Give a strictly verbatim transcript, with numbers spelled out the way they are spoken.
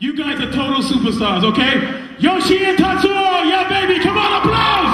You guys are total superstars, okay? Yoshie and Tatsuo, yeah baby, come on, applause!